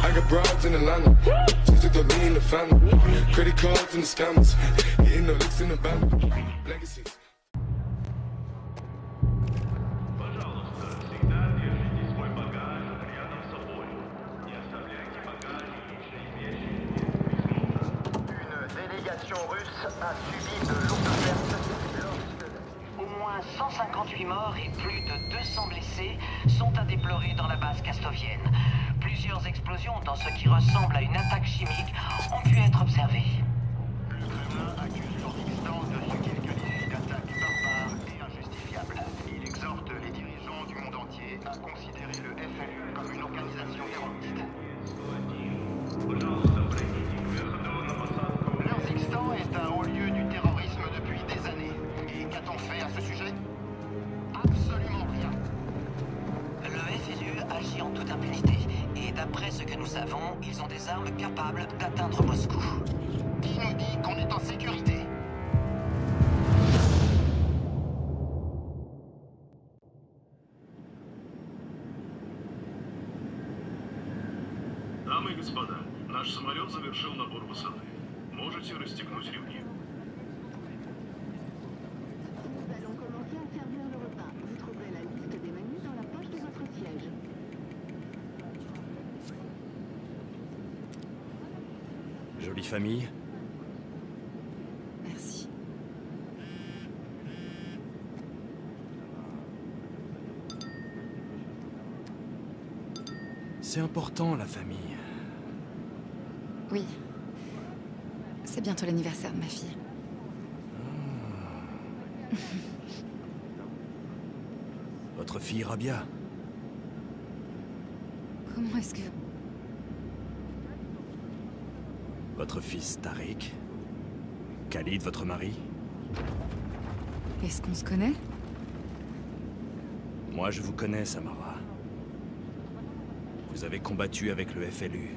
I got broads in Atlanta, just took the lean in the family, credit cards in the scammers, hitting the licks in the band, legacies. A subi de lourdes pertes lorsque... Au moins 158 morts et plus de 200 blessés sont à déplorer dans la base castovienne. Plusieurs explosions dans ce qui ressemble à une attaque chimique ont pu être observées. Le Kremlin accuse l'Urzikstan de quelques décennies d'attaques barbares et injustifiables. Il exhorte les dirigeants du monde entier à considérer le FLU comme une organisation terroriste. L'Urzikstan est un haut lieu du terrorisme depuis des années. Et qu'a-t-on fait à ce sujet? Absolument rien. Le FLU agit en toute impunité. Et d'après ce que nous savons, ils ont des armes capables d'atteindre Moscou. Qui nous dit qu'on est en sécurité? Dames et господа, notre самолет завершил набор высоты. Можете расстегнуть ремни. Nous allons commencer à servir le repas. Vous trouverez la liste des menus dans la poche de votre siège. Jolie famille. Merci. C'est important, la famille. Oui. C'est bientôt l'anniversaire de ma fille. Ah. Votre fille Rabia. Comment est-ce que... Votre fils Tariq. Khalid, votre mari. Est-ce qu'on se connaît? Moi, je vous connais, Samara. Vous avez combattu avec le FLU.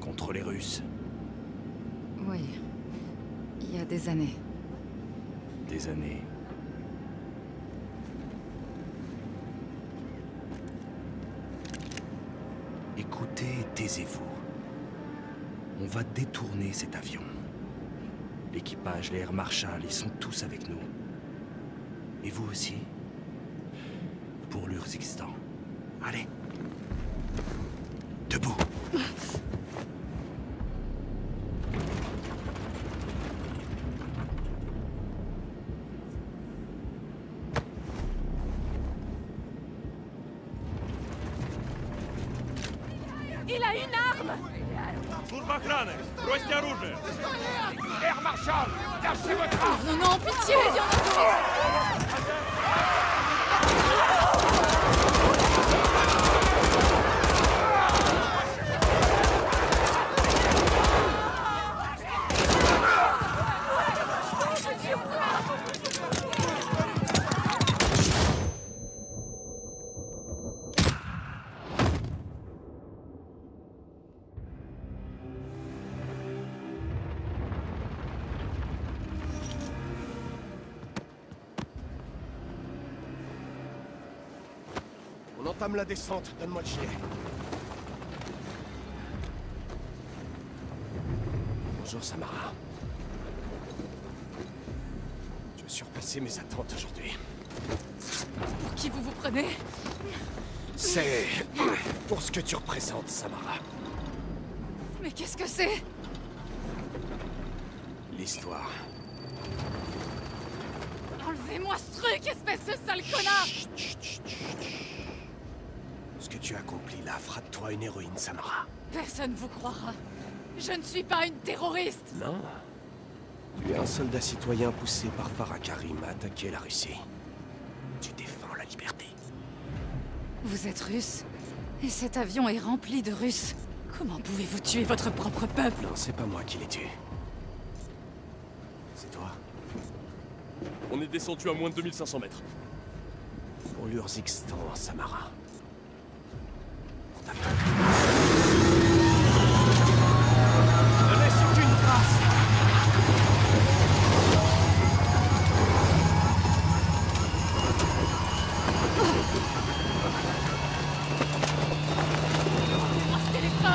Contre les Russes. Oui. Il y a des années. Des années. Écoutez, taisez-vous. On va détourner cet avion. L'équipage, l'air marshal, ils sont tous avec nous. Et vous aussi. Pour l'Urzikstan. Allez. Debout. Il a une arme! Служба охраны! Бросьте оружие! Эр маршал! Lâchez votre arme! Non, non, pitié! Entame la descente, donne-moi le gilet. Bonjour Samara. Je vais surpasser mes attentes aujourd'hui. Pour qui vous vous prenez? C'est... pour ce que tu représentes, Samara. Mais qu'est-ce que c'est? L'histoire. Enlevez-moi ce truc, espèce de sale connard! Chut, chut, chut, chut. Ce que tu as accompli là fera de toi une héroïne, Samara. Personne vous croira. Je ne suis pas une terroriste. Non. Tu es un soldat citoyen poussé par Farah Karim à attaquer la Russie. Tu défends la liberté. Vous êtes russe, et cet avion est rempli de Russes. Comment pouvez-vous tuer votre propre peuple? Non, c'est pas moi qui les tue. C'est toi. On est descendu à moins de 2500 mètres. Pour l'Urzikstan, Samara. Ne laisse aucune trace.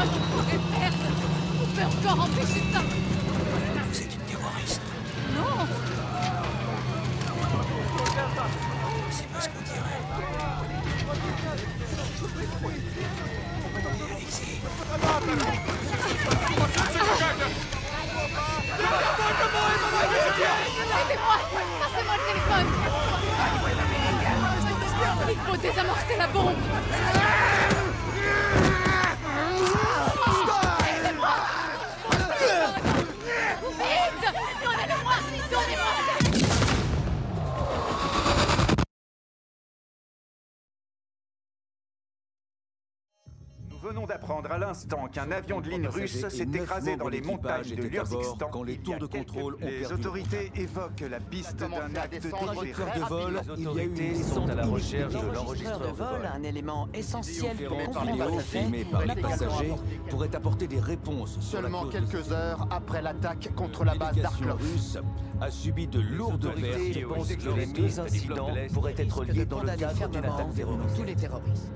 courage tu pourrais perdre. On peut encore empêcher ça. Vous êtes une terroriste. Non. C'est pas ce qu'on dirait. Arrêtez-moi! Passez-moi le téléphone! Il faut désamorcer la bombe! Arrêtez-moi! Vite! Donnez-le-moi! Donnez-moi! Nous venons d'apprendre à l'instant qu'un avion de ligne russe s'est écrasé dans les montagnes de l'Urzikstan. Quand les tours de contrôle ont perdu. Les autorités évoquent la piste d'un acte de vol. Les autorités sont à la recherche de l'enregistreur de vol, un élément essentiel pour comprendre la façon filmée par les passagers pourrait apporter des réponses. Seulement quelques heures après l'attaque contre la base d'Arklov, russe a subi de lourdes pertes. Je pense que les deux incidents pourraient être liés dans le cadre d'une attaque terroriste.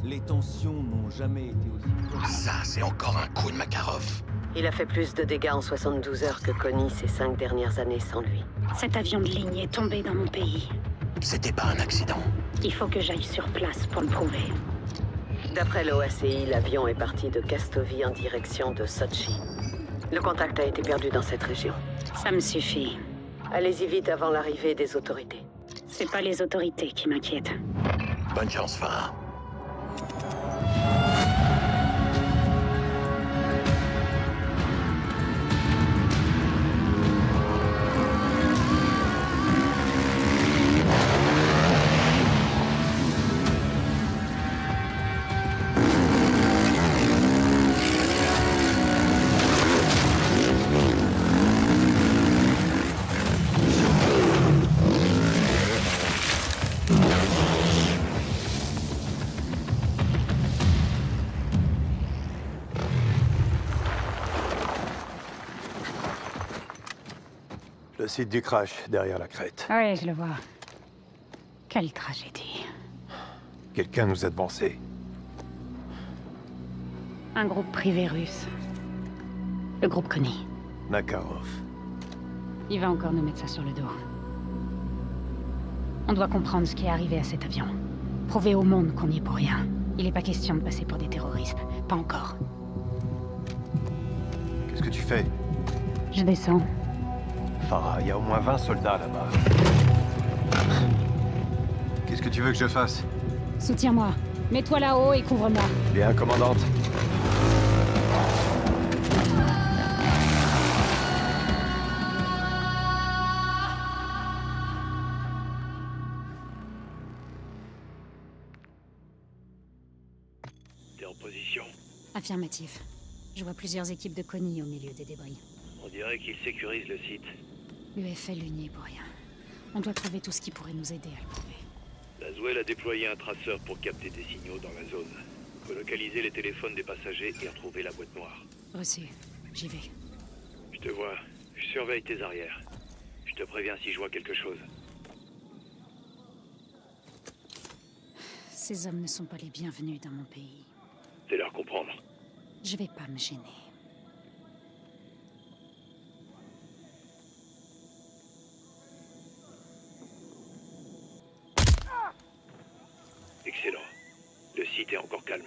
Les tensions n'ont jamais été aussi. Ça, c'est encore un coup de Makarov. Il a fait plus de dégâts en 72 heures que Konni ces 5 dernières années sans lui. Cet avion de ligne est tombé dans mon pays. C'était pas un accident. Il faut que j'aille sur place pour le prouver. D'après l'OACI, l'avion est parti de Castovie en direction de Sochi. Le contact a été perdu dans cette région. Ça me suffit. Allez-y vite avant l'arrivée des autorités. C'est pas les autorités qui m'inquiètent. Bonne chance, Farah. Le site du crash, derrière la crête. Oui, je le vois. Quelle tragédie. Quelqu'un nous a devancé. Un groupe privé russe. Le groupe Konni. Makarov. Il va encore nous mettre ça sur le dos. On doit comprendre ce qui est arrivé à cet avion. Prouver au monde qu'on n'y est pour rien. Il n'est pas question de passer pour des terroristes. Pas encore. Qu'est-ce que tu fais? Je descends. Farah, il y a au moins 20 soldats là-bas. Qu'est-ce que tu veux que je fasse? Soutiens-moi. Mets-toi là-haut et couvre-moi. Bien, commandante. T'es en position? Affirmatif. Je vois plusieurs équipes de Konni au milieu des débris. On dirait qu'ils sécurisent le site. Le FLU n'y est pour rien. On doit trouver tout ce qui pourrait nous aider à le trouver. Laswell a déployé un traceur pour capter des signaux dans la zone. Colocaliser les téléphones des passagers et retrouver la boîte noire. Reçu. J'y vais. Je te vois. Je surveille tes arrières. Je te préviens si je vois quelque chose. Ces hommes ne sont pas les bienvenus dans mon pays. C'est leur comprendre. Je vais pas me gêner. Excellent. Le site est encore calme.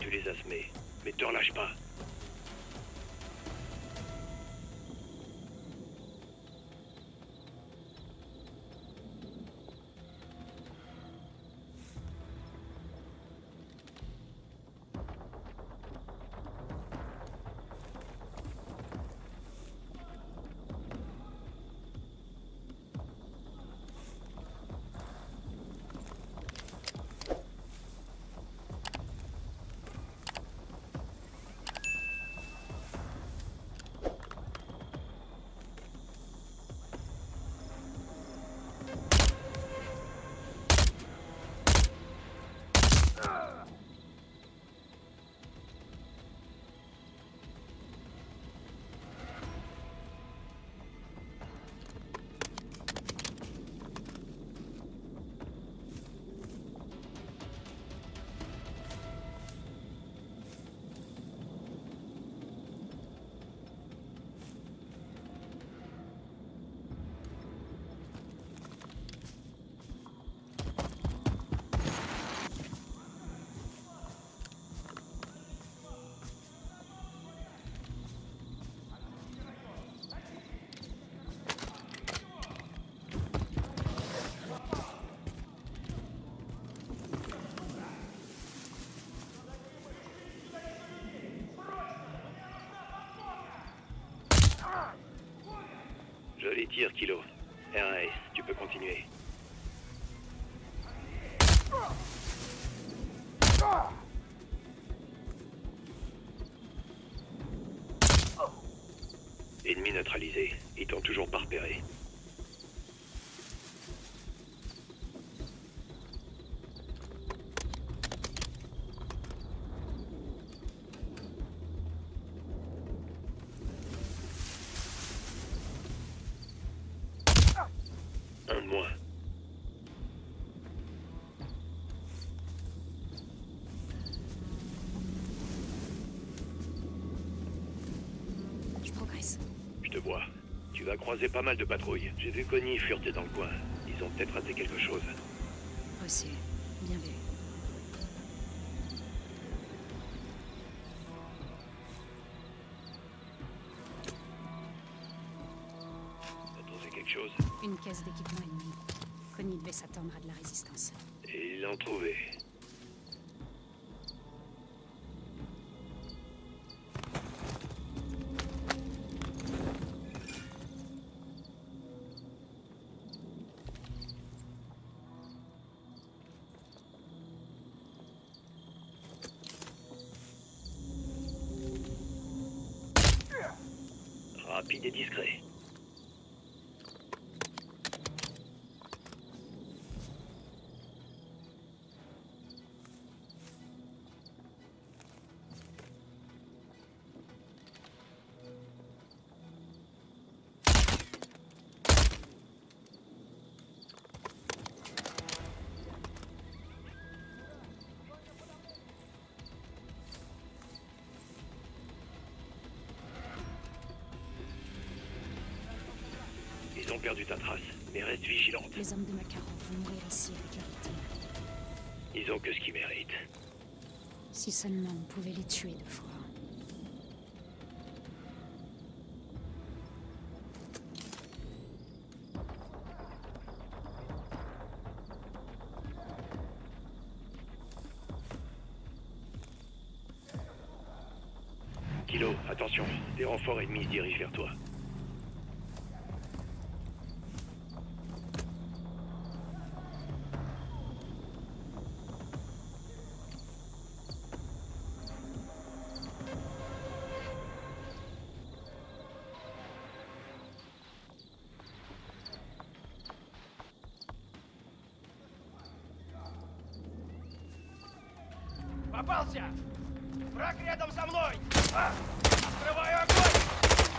Tu les as semés, mais te relâche pas. tirs, Kilo. R1A, tu peux continuer. Ennemi neutralisé. Ils t'ont toujours pas repéré. J'ai pas mal de patrouilles. J'ai vu Konni fureter dans le coin. Ils ont peut-être raté quelque chose. Possible. Bien vu. T'as trouvé quelque chose? Une caisse d'équipement ennemi. Konni devait s'attendre à de la résistance. Et ils l'ont trouvé. Rapide et discret. Ils ont perdu ta trace, mais reste vigilante. Les hommes de Makarov vont mourir ici avec la victime. Ils ont que ce qu'ils méritent. Si seulement on pouvait les tuer deux fois. Kilo, attention, des renforts ennemis se dirigent vers toi. Попался! Враг рядом со мной! Открываю огонь!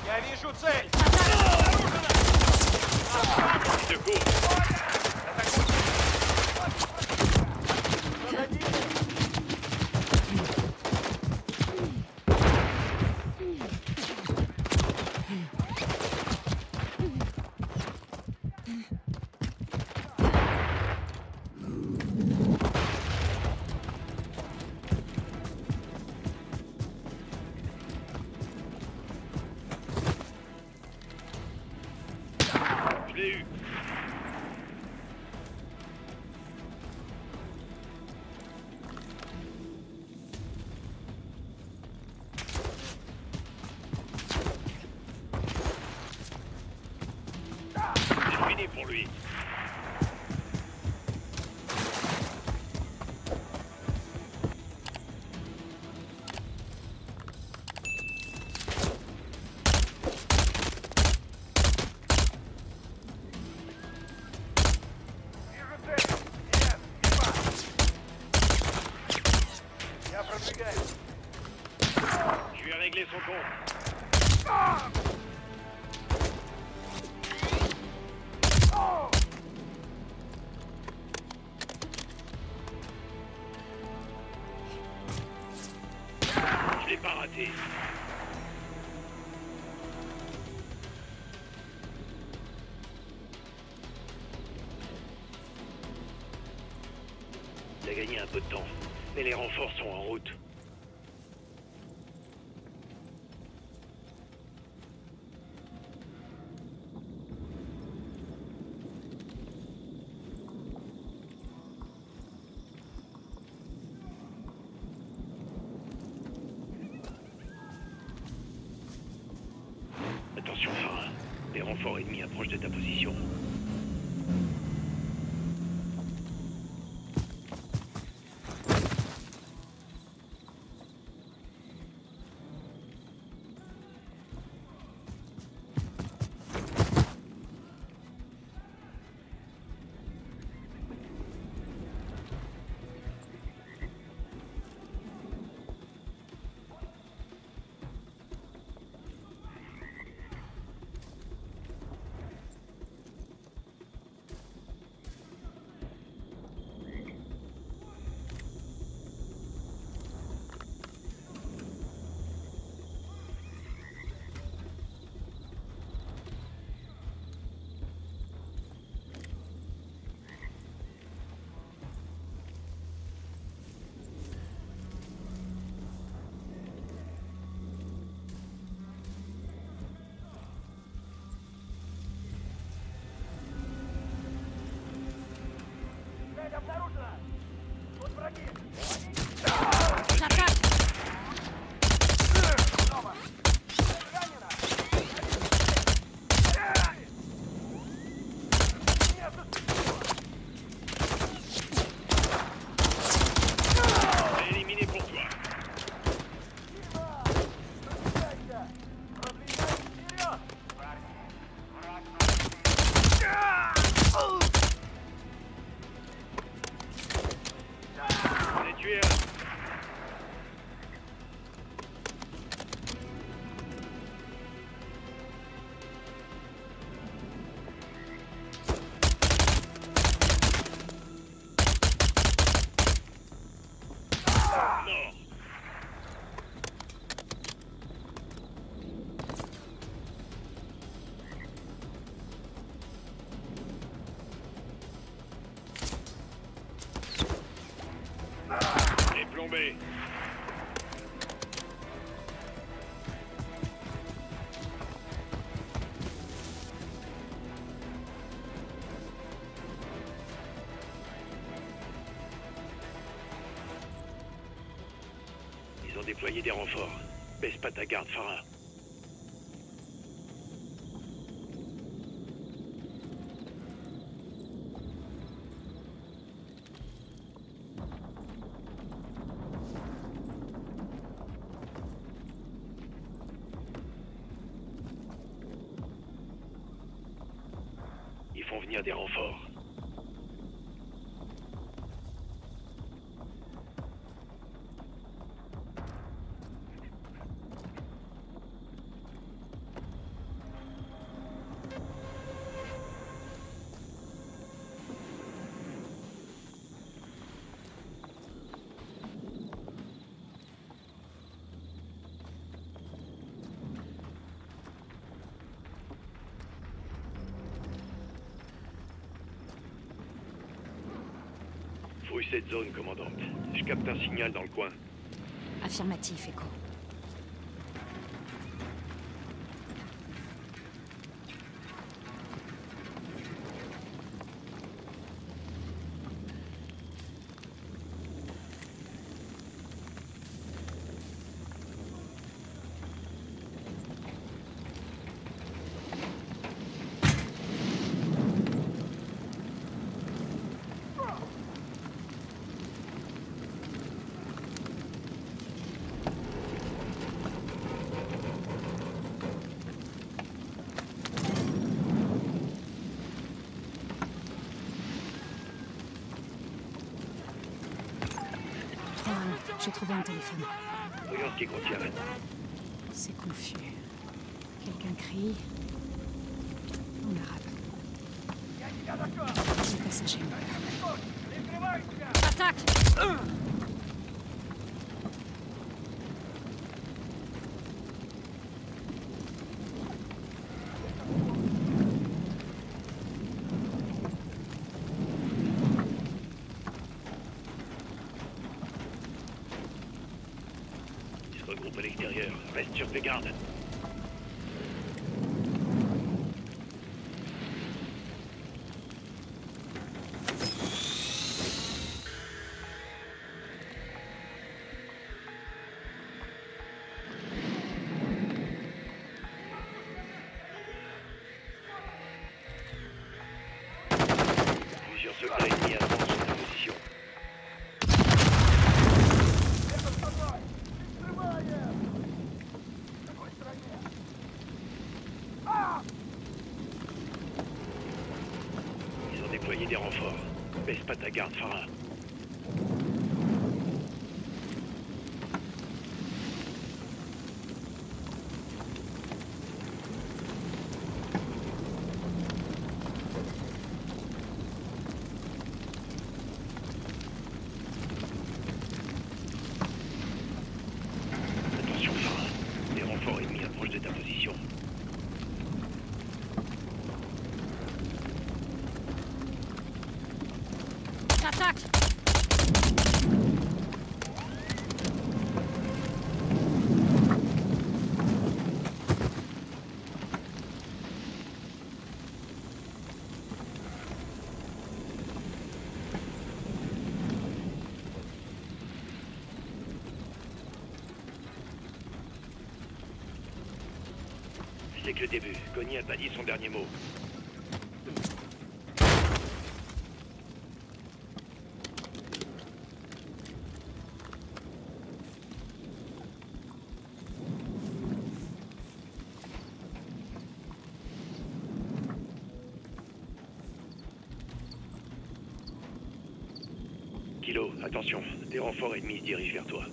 Я вижу цель! Je vais régler son compte. Je l'ai pas raté. Il a gagné un peu de temps, mais les renforts sont en route. renfort ennemi approche de ta position. Ils ont déployé des renforts. Baisse pas ta garde, Farah. Des renforts. Fouille cette zone, commandante. Je capte un signal dans le coin. Affirmatif, Echo. J'ai trouvé un téléphone. Voyons ce qu'il contient. C'est confus. Quelqu'un crie. En arabe. J'ai passagers. Attaque! Reste sur tes gardes. ta garde, Farah. C'est que le début. Konni n'a pas dit son dernier mot. Kilo, attention. Des renforts ennemis se dirigent vers toi.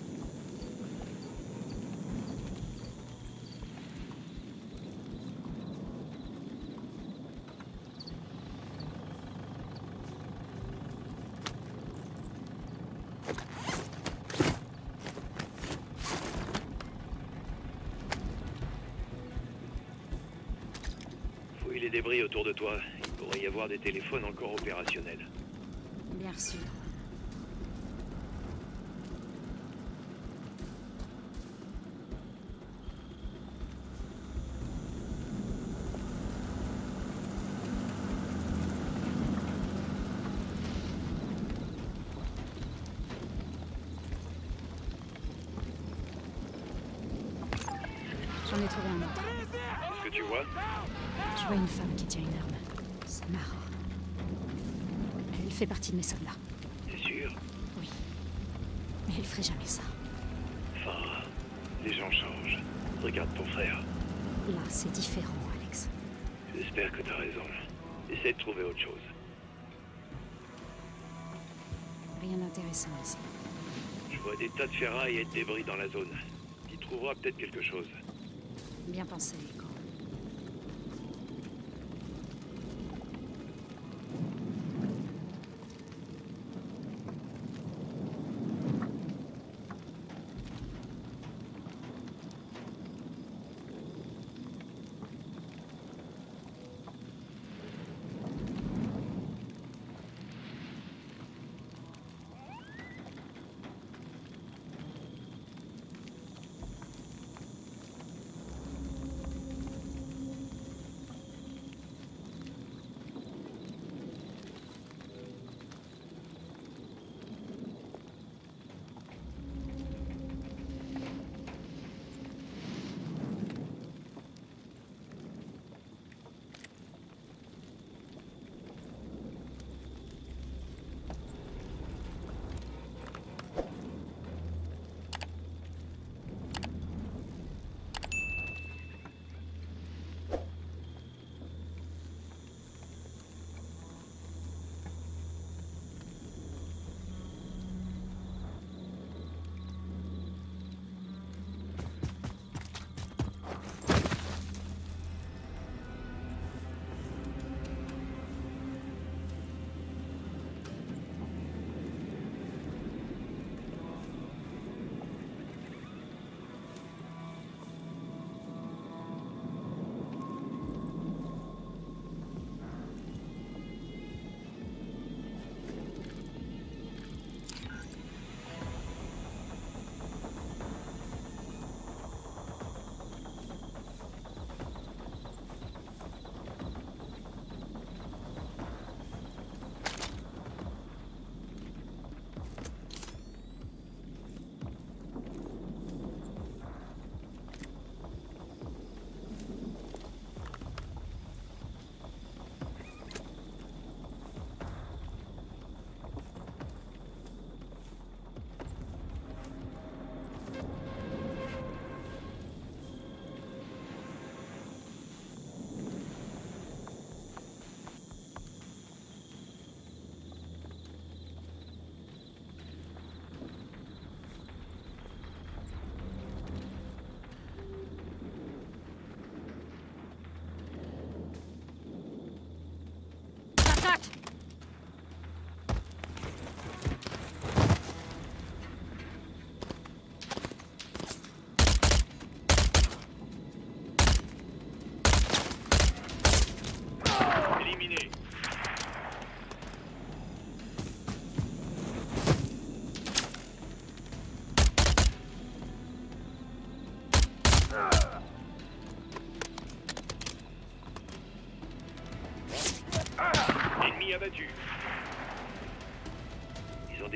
Autour de toi, il pourrait y avoir des téléphones encore opérationnels. Bien sûr. J'en ai trouvé un autre. Qu'est-ce que tu vois? Je vois une femme qui tient une arme. Samara. Elle fait partie de mes soldats. T'es sûr? Oui. Mais elle ferait jamais ça. Enfin, les gens changent. Regarde ton frère. Là, c'est différent, Alex. J'espère que t'as raison. Essaie de trouver autre chose. Rien d'intéressant ici. Je vois des tas de ferrailles et de débris dans la zone. Tu trouveras peut-être quelque chose. Bien pensé, Echo.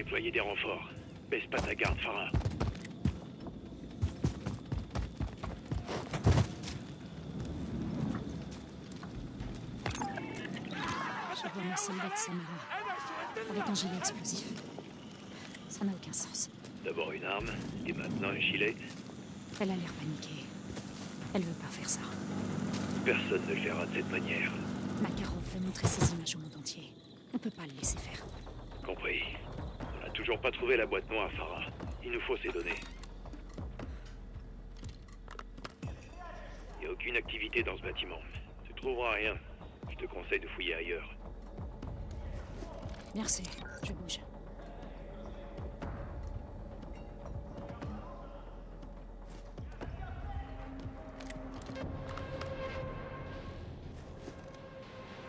déployer des renforts. Baisse pas ta garde, Farah. Je vois mon soldat de Samara avec un gilet explosif. Ça n'a aucun sens. D'abord une arme, et maintenant un gilet. Elle a l'air paniquée. Elle veut pas faire ça. Personne ne le verra de cette manière. Makarov veut montrer ses images au monde entier. On peut pas le laisser faire. Compris. On n'a toujours pas trouvé la boîte noire, Farah. Il nous faut ces données. Il n'y a aucune activité dans ce bâtiment. Tu trouveras rien. Je te conseille de fouiller ailleurs. Merci. Je bouge.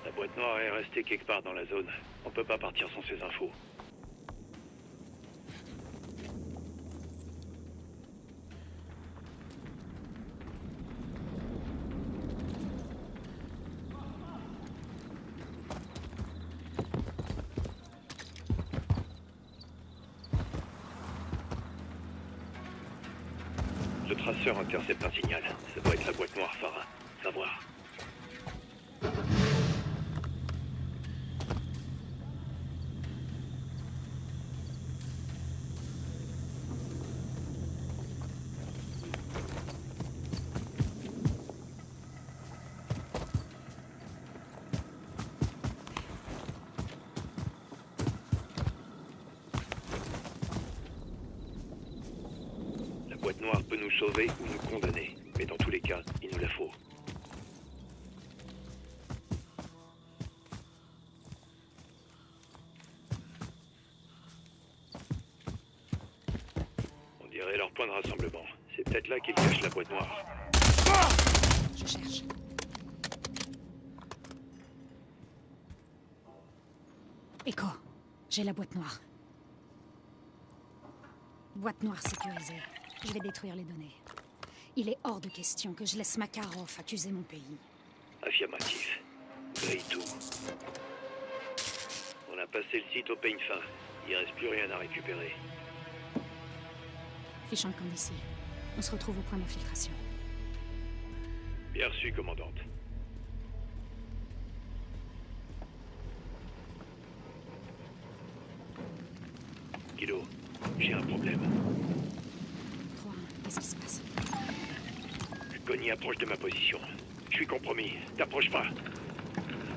La boîte noire est restée quelque part dans la zone. On peut pas partir sans ces infos. Le traceur intercepte un signal. Ça doit être la boîte noire, Farah. Savoir. Noir peut nous sauver ou nous condamner, mais dans tous les cas, il nous la faut. On dirait leur point de rassemblement. C'est peut-être là qu'ils cachent la boîte noire. Je cherche. Echo, j'ai la boîte noire. Boîte noire sécurisée. Je vais détruire les données. Il est hors de question que je laisse Makarov accuser mon pays. Affirmatif. Veille tout. On a passé le site au peigne fin. Il reste plus rien à récupérer. Fichons le camp d'ici. On se retrouve au point d'infiltration. Bien reçu, commandante. Kilo, j'ai un problème. Qu'est-ce qui se passe? Konni approche de ma position. Je suis compromis. T'approches pas.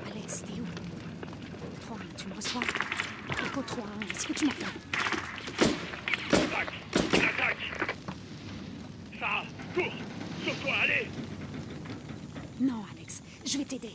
Alex, t'es où? 3-1, tu me reçois? Echo 3-1, est-ce que tu m'entends? Attaque! Attaque! Sarah, cours! Sauve-toi, allez! Non, Alex, je vais t'aider.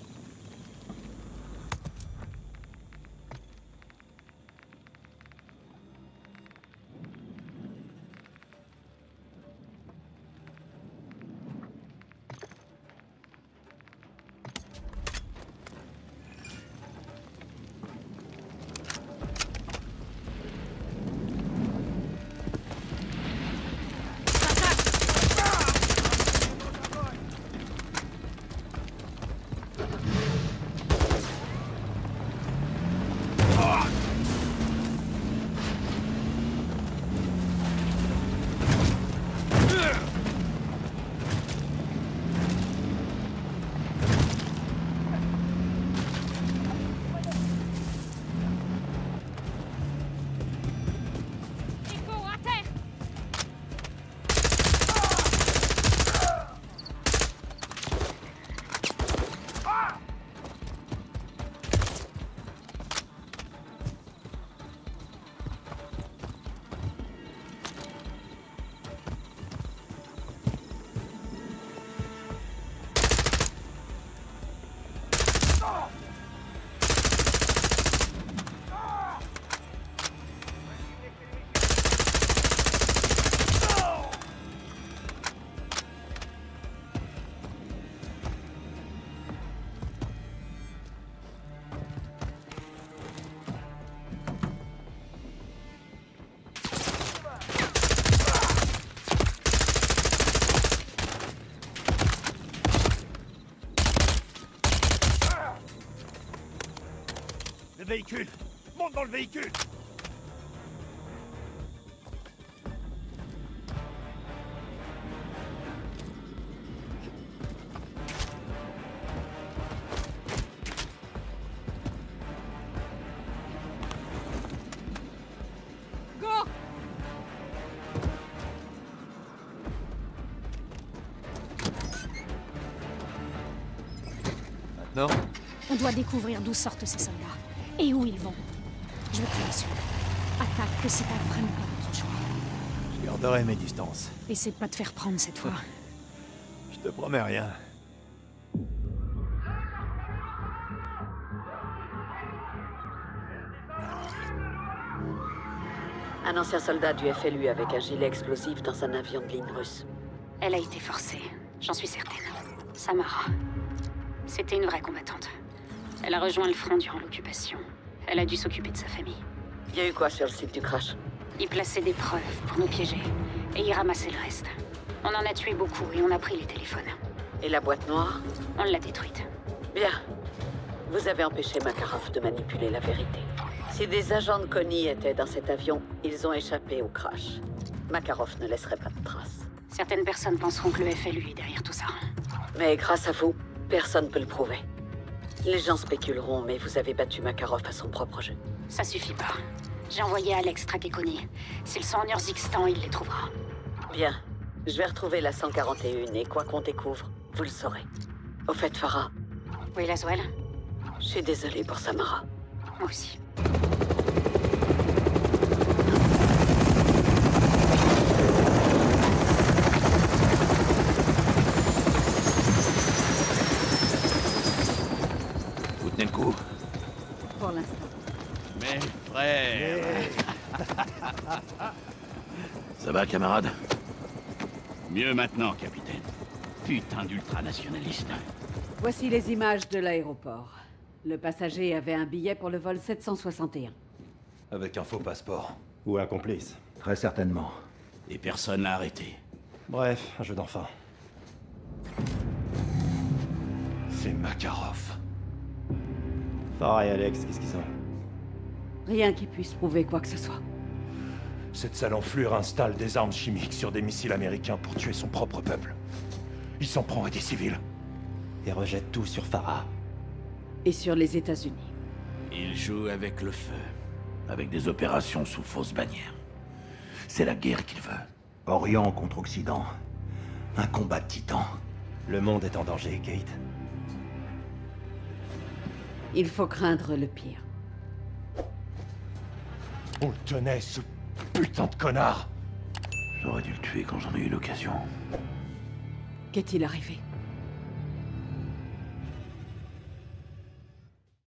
Véhicule! Monte dans le véhicule! Non. On doit découvrir d'où sortent ces soldats et où ils vont. Je vais te rassurer. Attaque que si t'as vraiment pas d'autre choix. Je garderai mes distances. Essaie de pas te faire prendre cette fois. Je te promets rien. Un ancien soldat du FLU avec un gilet explosif dans un avion de ligne russe. Elle a été forcée, j'en suis certaine. Samara. C'était une vraie combattante. Elle a rejoint le front durant l'occupation. Elle a dû s'occuper de sa famille. Il y a eu quoi sur le site du crash? Ils plaçaient des preuves pour nous piéger, et ils ramassaient le reste. On en a tué beaucoup et on a pris les téléphones. Et la boîte noire? On l'a détruite. Bien. Vous avez empêché Makarov de manipuler la vérité. Si des agents de Konni étaient dans cet avion, ils ont échappé au crash. Makarov ne laisserait pas de traces. Certaines personnes penseront que le FLU est derrière tout ça. Mais grâce à vous, personne ne peut le prouver. Les gens spéculeront, mais vous avez battu Makarov à son propre jeu. Ça suffit pas. J'ai envoyé Alex traquer Konni. S'ils sont en Urzikstan, il les trouvera. Bien. Je vais retrouver la 141 et quoi qu'on découvre, vous le saurez. Au fait, Farah. Oui, Laswell. Je suis désolée pour Samara. Moi aussi. Vous tenez le coup? Pour l'instant. Mes frères! Ça va, camarade? Mieux maintenant, capitaine. Putain d'ultranationaliste. Voici les images de l'aéroport. Le passager avait un billet pour le vol 761. Avec un faux passeport. Ou un complice. Très certainement. Et personne l'a arrêté. Bref, un jeu d'enfant. C'est Makarov. Farah et Alex, qu'est-ce qu'ils ont? Rien qui puisse prouver quoi que ce soit. Cette sale enflure installe des armes chimiques sur des missiles américains pour tuer son propre peuple. Il s'en prend à des civils. Et rejette tout sur Farah. Et sur les États-Unis. Il joue avec le feu. Avec des opérations sous fausse bannière. C'est la guerre qu'il veut. Orient contre Occident. Un combat de titans. Le monde est en danger, Kate. Il faut craindre le pire. On le tenait, ce putain de connard! J'aurais dû le tuer quand j'en ai eu l'occasion. Qu'est-il arrivé?